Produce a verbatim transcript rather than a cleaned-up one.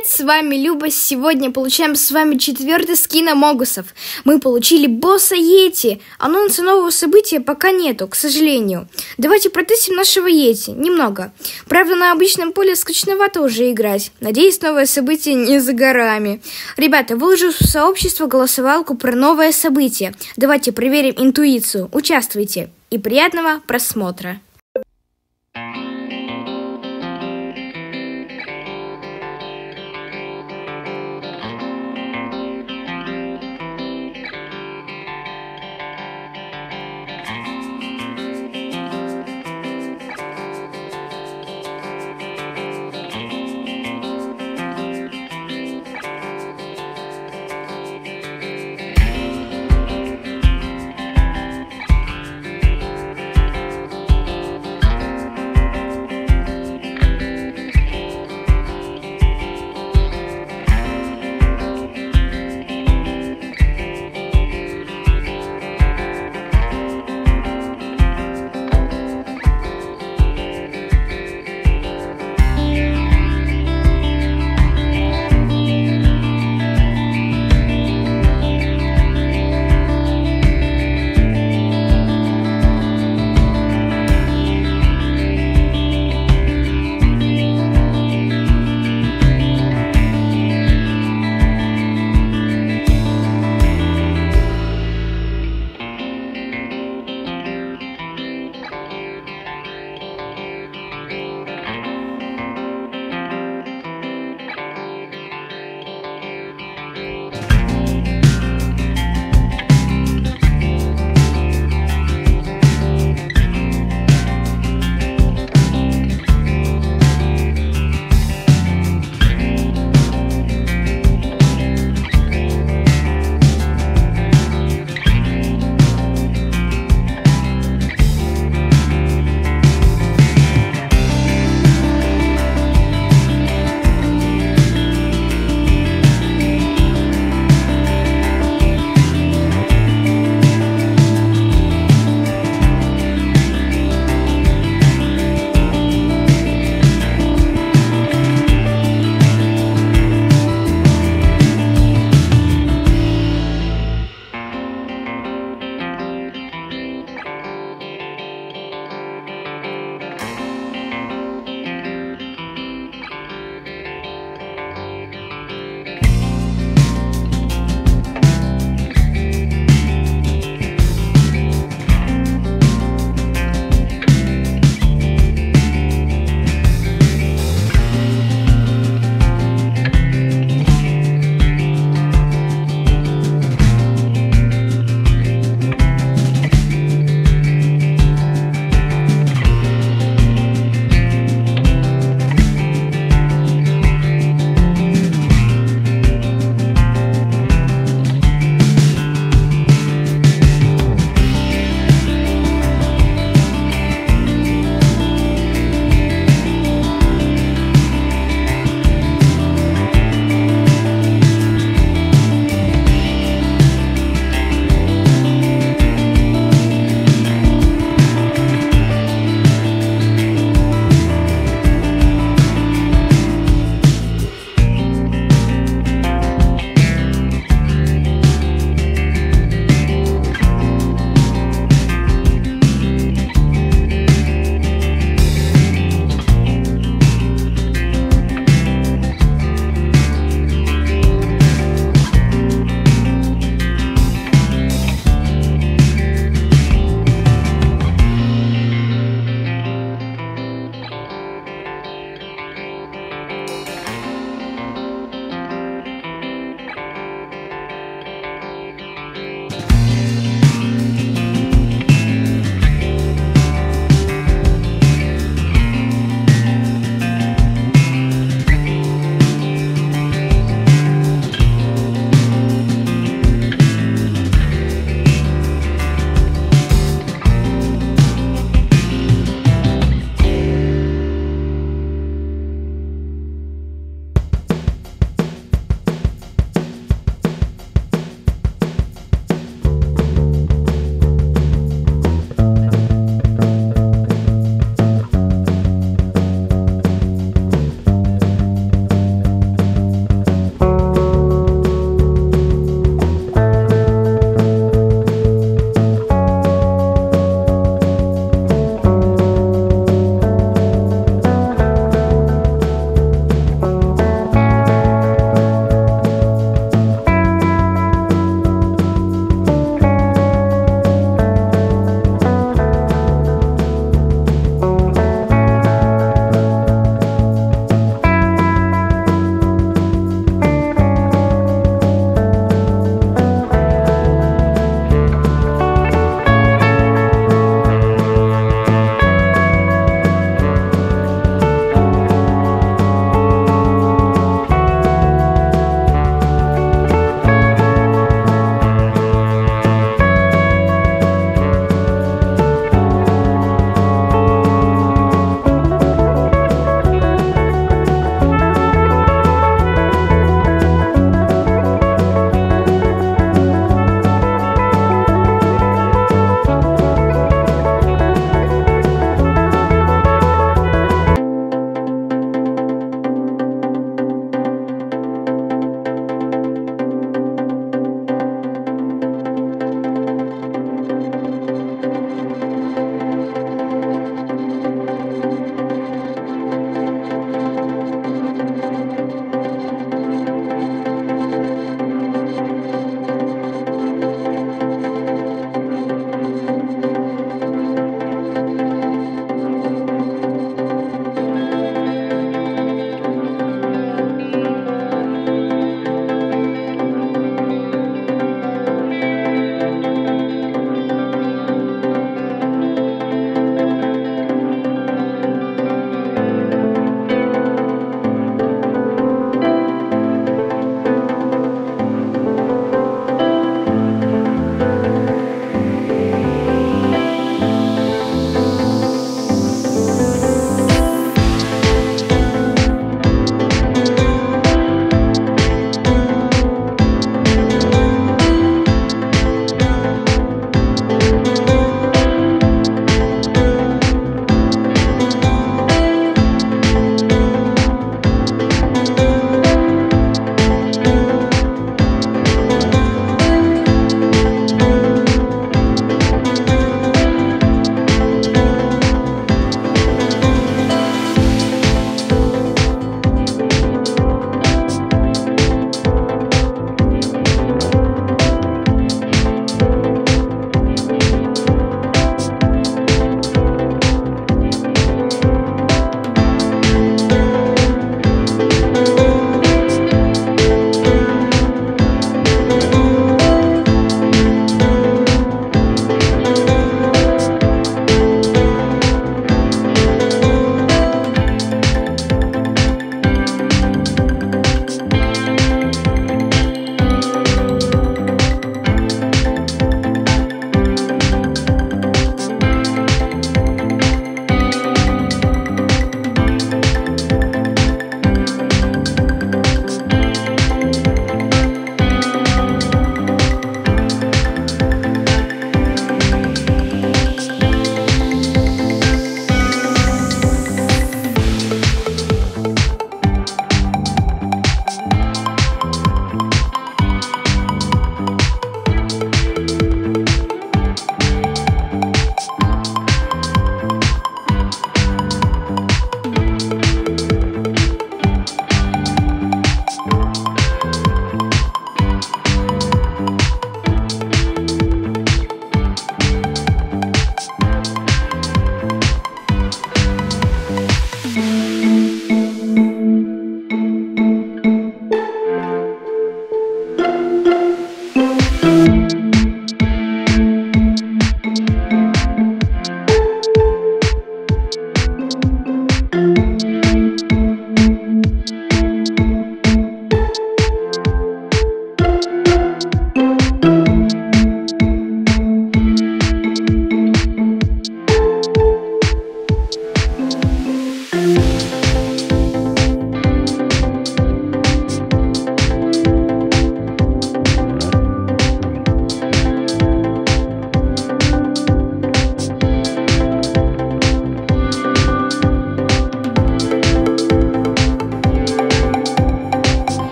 Привет, с вами Люба. Сегодня получаем с вами четвертый скин Могусов. Мы получили босса Йети. Анонса нового события пока нету, к сожалению. Давайте протестим нашего Йети. Немного. Правда, на обычном поле скучновато уже играть. Надеюсь, новое событие не за горами. Ребята, выложу в сообщество голосовалку про новое событие. Давайте проверим интуицию. Участвуйте. И приятного просмотра.